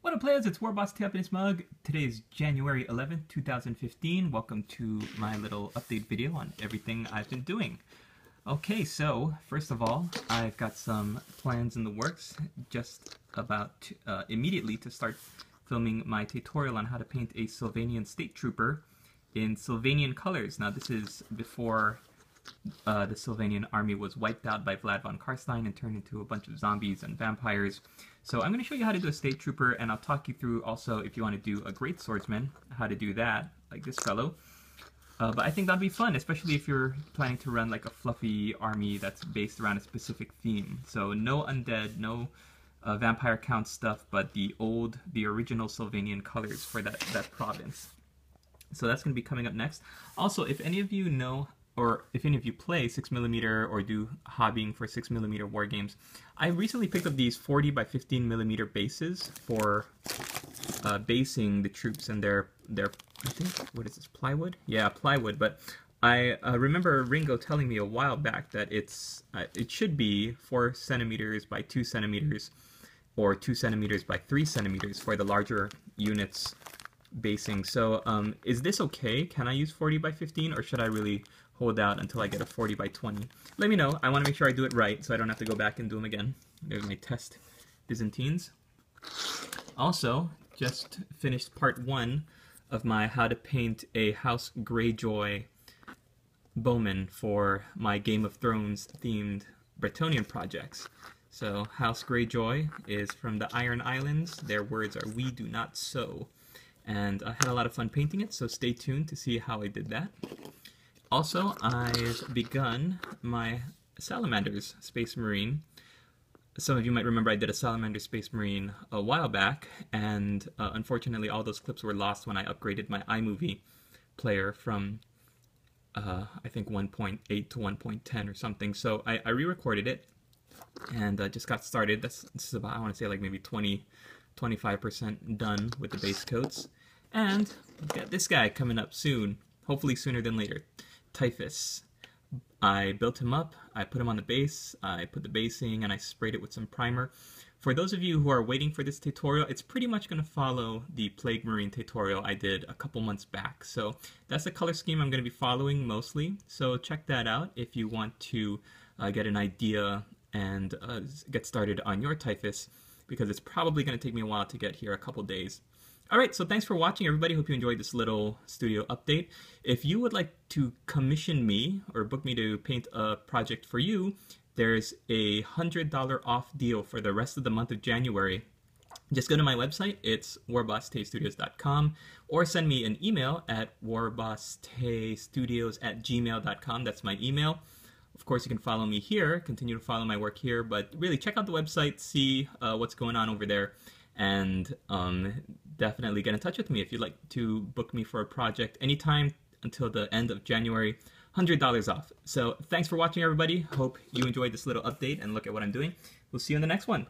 What up, players? It's WarbossTae up in his mug. Today is January 11th, 2015. Welcome to my little update video on everything I've been doing. Okay, so first of all, I've got some plans in the works just about immediately to start filming my tutorial on how to paint a Sylvanian state trooper in Sylvanian colors. Now, this is before the Sylvanian army was wiped out by Vlad von Karstein and turned into a bunch of zombies and vampires. So I'm going to show you how to do a state trooper, and I'll talk you through also, if you want to do a great swordsman, how to do that, like this fellow. But I think that'd be fun, especially if you're planning to run like a fluffy army that's based around a specific theme. So no undead, no vampire count stuff, but the original Sylvanian colors for that province. So that's going to be coming up next. Also, if any of you know, or if any of you play 6mm or do hobbying for 6mm war games, I recently picked up these 40 by 15mm bases for basing the troops and their I think, what is this, plywood? Yeah, plywood, but I remember Ringo telling me a while back that it should be 4cm by 2cm or 2cm by 3cm for the larger units basing. So is this okay? Can I use 40 by 15 or should I really hold out until I get a 40 by 20. Let me know. I want to make sure I do it right so I don't have to go back and do them again. There's my test Byzantines. Also, just finished part 1 of my how to paint a House Greyjoy bowman for my Game of Thrones themed Bretonian projects. So House Greyjoy is from the Iron Islands. Their words are "we do not sow." And I had a lot of fun painting it, so stay tuned to see how I did that. Also, I've begun my Salamanders Space Marine. Some of you might remember I did a Salamander Space Marine a while back, and unfortunately all those clips were lost when I upgraded my iMovie player from, I think, 1.8 to 1.10 or something. So I re-recorded it and just got started. This is about, I want to say, like maybe 20-25% done with the base coats. And we've got this guy coming up soon, hopefully sooner than later. Typhus. I built him up, I put him on the base, I put the basing, and I sprayed it with some primer. For those of you who are waiting for this tutorial, it's pretty much going to follow the Plague Marine tutorial I did a couple months back. So that's the color scheme I'm going to be following mostly. So check that out if you want to get an idea and get started on your Typhus, because it's probably going to take me a while to get here, a couple days. Alright, so thanks for watching, everybody. Hope you enjoyed this little studio update. If you would like to commission me or book me to paint a project for you, there's a $100 off deal for the rest of the month of January. Just go to my website, it's warbosstaestudios.com, or send me an email at warbosstaestudios@gmail.com. That's my email. Of course, you can follow me here, continue to follow my work here, but really check out the website, see what's going on over there. And definitely get in touch with me if you'd like to book me for a project anytime until the end of January. $100 off. So thanks for watching, everybody. Hope you enjoyed this little update and look at what I'm doing. We'll see you in the next one.